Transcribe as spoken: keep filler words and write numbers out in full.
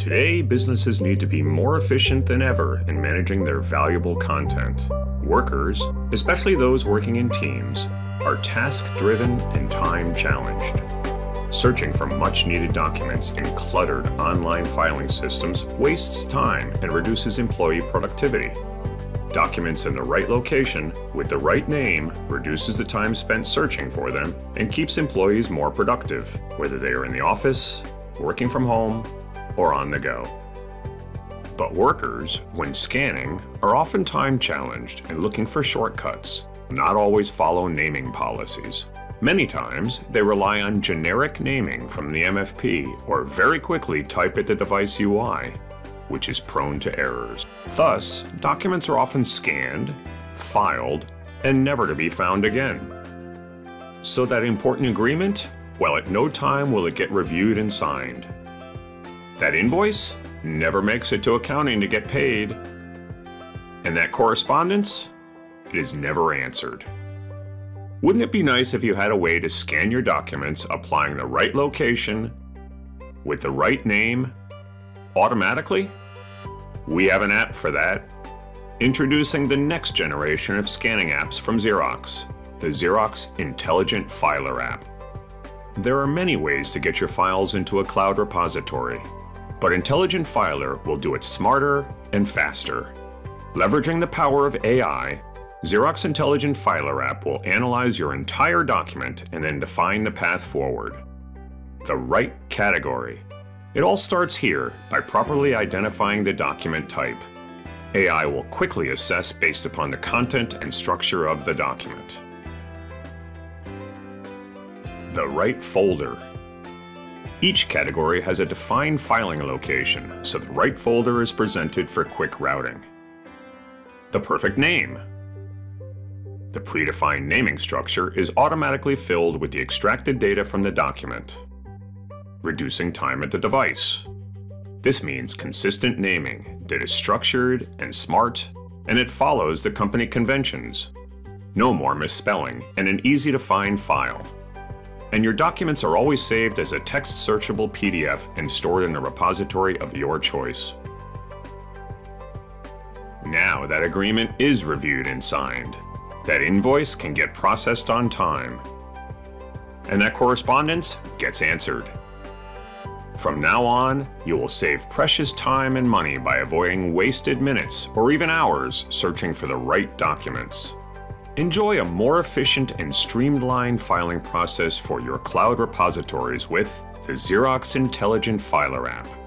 Today, businesses need to be more efficient than ever in managing their valuable content. Workers, especially those working in teams, are task-driven and time-challenged. Searching for much-needed documents in cluttered online filing systems wastes time and reduces employee productivity. Documents in the right location with the right name reduces the time spent searching for them and keeps employees more productive, whether they are in the office, working from home, or on the go. But workers, when scanning, are often time-challenged and looking for shortcuts, not always follow naming policies. Many times, they rely on generic naming from the M F P or very quickly type at the device U I, which is prone to errors. Thus, documents are often scanned, filed, and never to be found again. So that important agreement? Well, at no time will it get reviewed and signed. That invoice never makes it to accounting to get paid. And that correspondence is never answered. Wouldn't it be nice if you had a way to scan your documents applying the right location, with the right name, automatically? We have an app for that. Introducing the next generation of scanning apps from Xerox, the Xerox Intelligent Filer app. There are many ways to get your files into a cloud repository, but Intelligent Filer will do it smarter and faster. Leveraging the power of A I, Xerox Intelligent Filer app will analyze your entire document and then define the path forward. The right category. It all starts here by properly identifying the document type. A I will quickly assess based upon the content and structure of the document. The right folder. Each category has a defined filing location, so the right folder is presented for quick routing. The perfect name. The predefined naming structure is automatically filled with the extracted data from the document, reducing time at the device. This means consistent naming that is structured and smart, and it follows the company conventions. No more misspelling and an easy-to-find file. And your documents are always saved as a text-searchable P D F and stored in a repository of your choice. Now that agreement is reviewed and signed. That invoice can get processed on time, and that correspondence gets answered. From now on, you will save precious time and money by avoiding wasted minutes or even hours searching for the right documents. Enjoy a more efficient and streamlined filing process for your cloud repositories with the Xerox Intelligent Filer app.